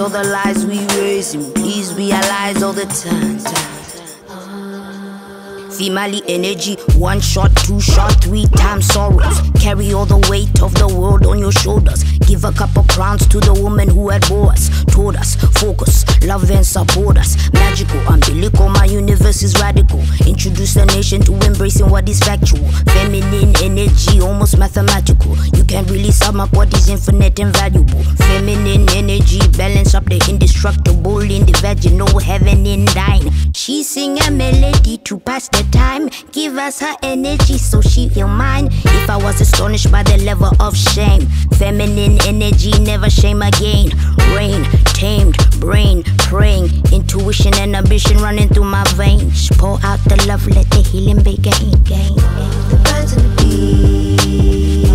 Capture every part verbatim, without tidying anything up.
All the lies we raising, please realize all the time. Female energy, one shot, two shot, three times sorrows. Carry all the weight of the world on your shoulders. Give a couple crowns to the woman who had bore us, told us, focus, love and support us. Magical, umbilical, my universe is radical. Introduce the nation to embracing what is factual. Feminine energy, almost mathematical. You can't really sum up what is infinite and valuable. Feminine energy, balance up the indestructible in the vaginal heaven and thine. She sing a melody to pass the time. Give us her energy so she feel mine. If I was astonished by the level of shame, feminine energy, never shame again. Rain, tamed, brain, praying, intuition and ambition running through my veins. Pour out the love, let the healing begin. The birds and the bees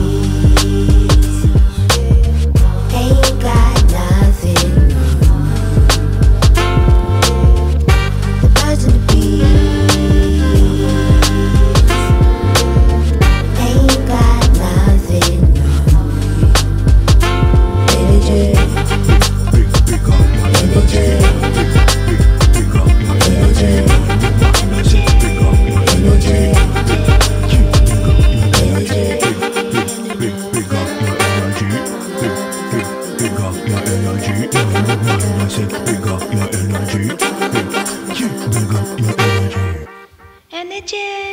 ain't got nothing. The birds and the bees thank you.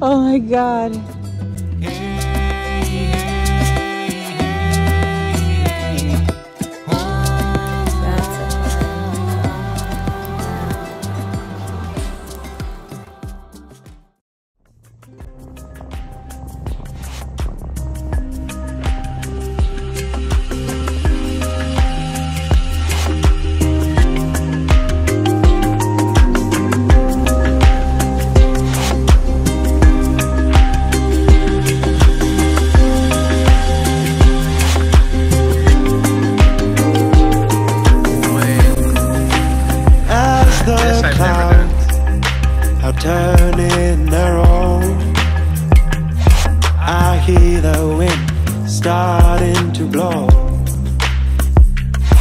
Oh my God. Turning their own, I hear the wind starting to blow,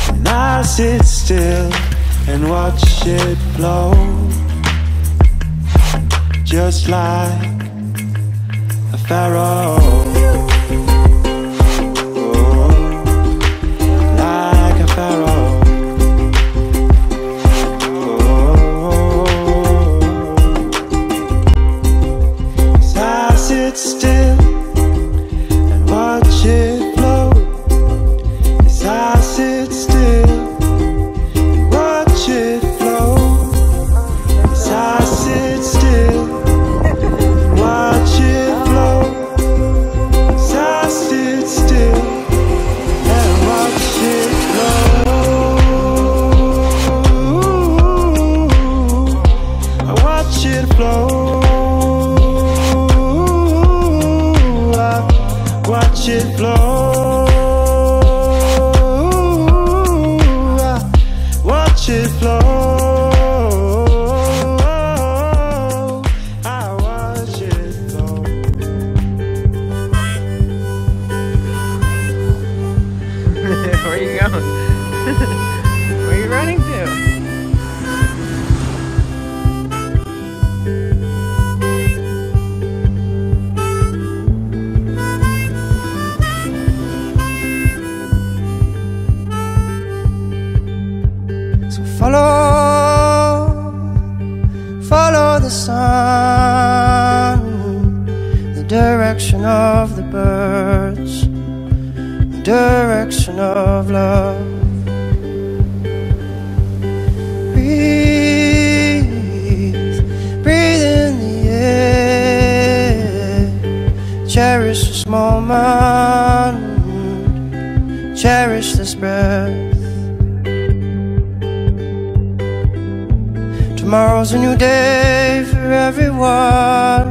and I sit still and watch it blow, just like a pharaoh, oh, like a pharaoh. Still and watch it flow, as I sit still and watch it flow, as I sit still and watch it flow, as I sit still and watch it flow, I watch it flow. Watch it flow, watch it flow, I watch it flow. Where are you going? Where are you running to? Follow, follow the sun, the direction of the birds, the direction of love. Breathe, breathe in the air, cherish this moment, cherish this breath. Tomorrow's a new day for everyone.